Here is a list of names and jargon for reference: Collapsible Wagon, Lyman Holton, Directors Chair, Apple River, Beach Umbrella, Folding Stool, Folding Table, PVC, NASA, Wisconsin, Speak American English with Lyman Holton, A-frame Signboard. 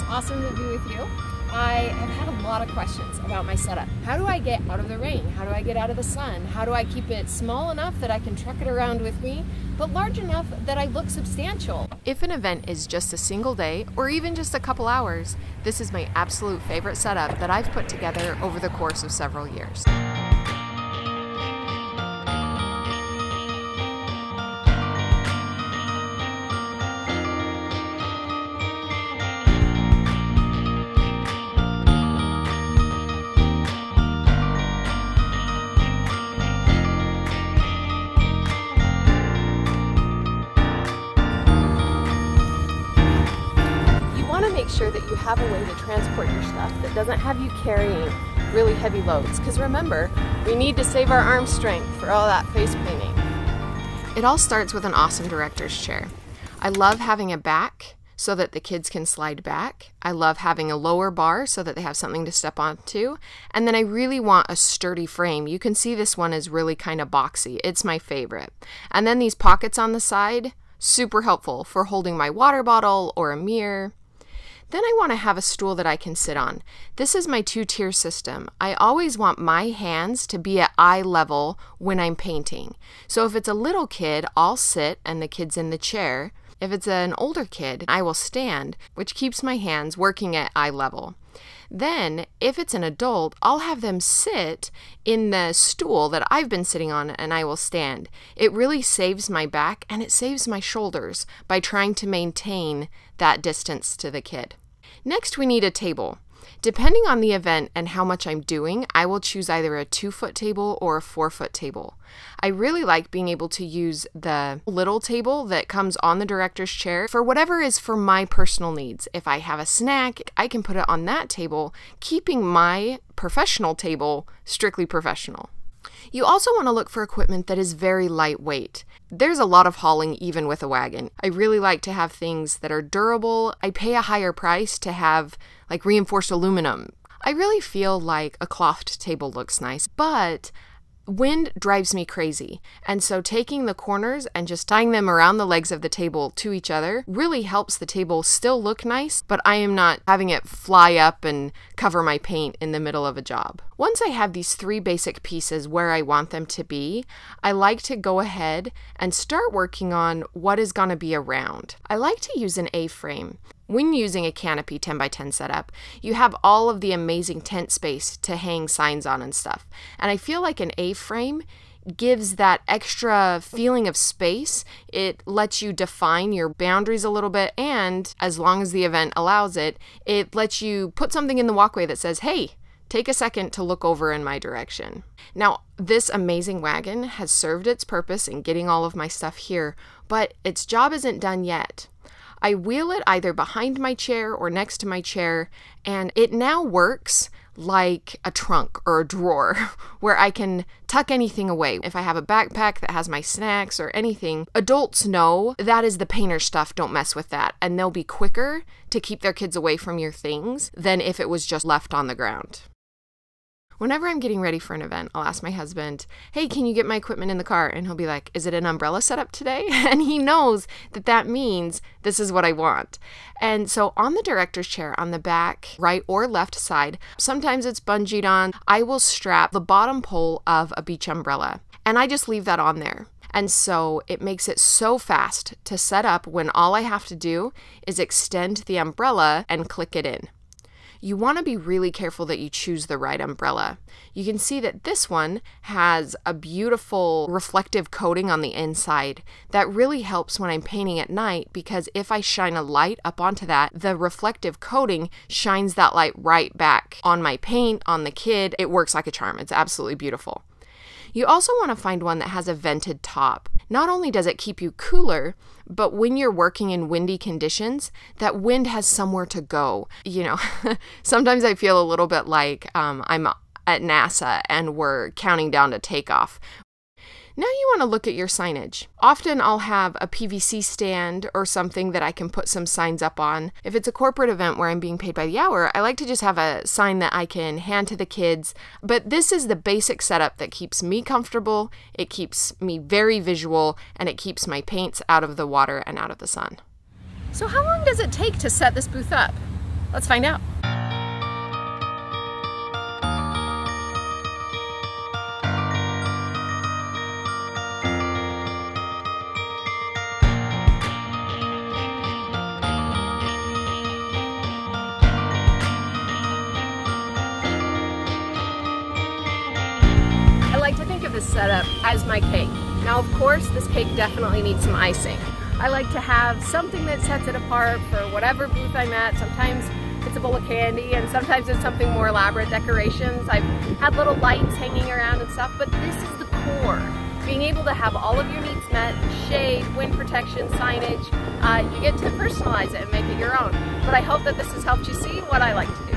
It's awesome to be with you. I have had a lot of questions about my setup. How do I get out of the rain? How do I get out of the sun? How do I keep it small enough that I can truck it around with me, but large enough that I look substantial? If an event is just a single day, or even just a couple hours, this is my absolute favorite setup that I've put together over the course of several years. Make sure that you have a way to transport your stuff that doesn't have you carrying really heavy loads, because remember, we need to save our arm strength for all that face painting. It all starts with an awesome director's chair. I love having a back so that the kids can slide back. I love having a lower bar so that they have something to step onto. And then I really want a sturdy frame. You can see this one is really kind of boxy. It's my favorite. And then these pockets on the side, super helpful for holding my water bottle or a mirror. Then I want to have a stool that I can sit on. This is my two-tier system. I always want my hands to be at eye level when I'm painting. So if it's a little kid, I'll sit and the kid's in the chair. If it's an older kid, I will stand, which keeps my hands working at eye level. Then, if it's an adult, I'll have them sit in the stool that I've been sitting on and I will stand. It really saves my back and it saves my shoulders by trying to maintain that distance to the kid. Next, we need a table. Depending on the event and how much I'm doing, I will choose either a 2-foot table or a 4-foot table. I really like being able to use the little table that comes on the director's chair for whatever is for my personal needs. If I have a snack, I can put it on that table, keeping my professional table strictly professional. You also want to look for equipment that is very lightweight. There's a lot of hauling even with a wagon. I really like to have things that are durable. I pay a higher price to have like reinforced aluminum. I really feel like a clothed table looks nice, but wind drives me crazy. And so taking the corners and just tying them around the legs of the table to each other really helps the table still look nice, but I am not having it fly up and cover my paint in the middle of a job. Once I have these three basic pieces where I want them to be, I like to go ahead and start working on what is going to be around. I like to use an A-frame. When using a canopy 10x10 setup, you have all of the amazing tent space to hang signs on and stuff. And I feel like an A-frame gives that extra feeling of space. It lets you define your boundaries a little bit, and as long as the event allows it, it lets you put something in the walkway that says, hey, take a second to look over in my direction. Now, this amazing wagon has served its purpose in getting all of my stuff here, but its job isn't done yet. I wheel it either behind my chair or next to my chair, and it now works like a trunk or a drawer where I can tuck anything away. If I have a backpack that has my snacks or anything, adults know that is the painter stuff, don't mess with that, and they'll be quicker to keep their kids away from your things than if it was just left on the ground. Whenever I'm getting ready for an event, I'll ask my husband, hey, can you get my equipment in the car? And he'll be like, is it an umbrella setup today? And he knows that that means this is what I want. And so on the director's chair, on the back, right or left side, sometimes it's bungeed on, I will strap the bottom pole of a beach umbrella. And I just leave that on there. And so it makes it so fast to set up when all I have to do is extend the umbrella and click it in. You want to be really careful that you choose the right umbrella. You can see that this one has a beautiful reflective coating on the inside that really helps when I'm painting at night, because if I shine a light up onto that, the reflective coating shines that light right back on my paint, on the kid. It works like a charm. It's absolutely beautiful. You also want to find one that has a vented top. Not only does it keep you cooler, but when you're working in windy conditions, that wind has somewhere to go. You know, sometimes I feel a little bit like I'm at NASA and we're counting down to takeoff. Now you want to look at your signage. Often I'll have a PVC stand or something that I can put some signs up on. If it's a corporate event where I'm being paid by the hour, I like to just have a sign that I can hand to the kids. But this is the basic setup that keeps me comfortable, it keeps me very visual, and it keeps my paints out of the water and out of the sun. So how long does it take to set this booth up? Let's find out. Setup as my cake. Now of course this cake definitely needs some icing. I like to have something that sets it apart for whatever booth I'm at. Sometimes it's a bowl of candy and sometimes it's something more elaborate, decorations. I've had little lights hanging around and stuff, but this is the core. Being able to have all of your needs met, shade, wind protection, signage, you get to personalize it and make it your own. But I hope that this has helped you see what I like to do.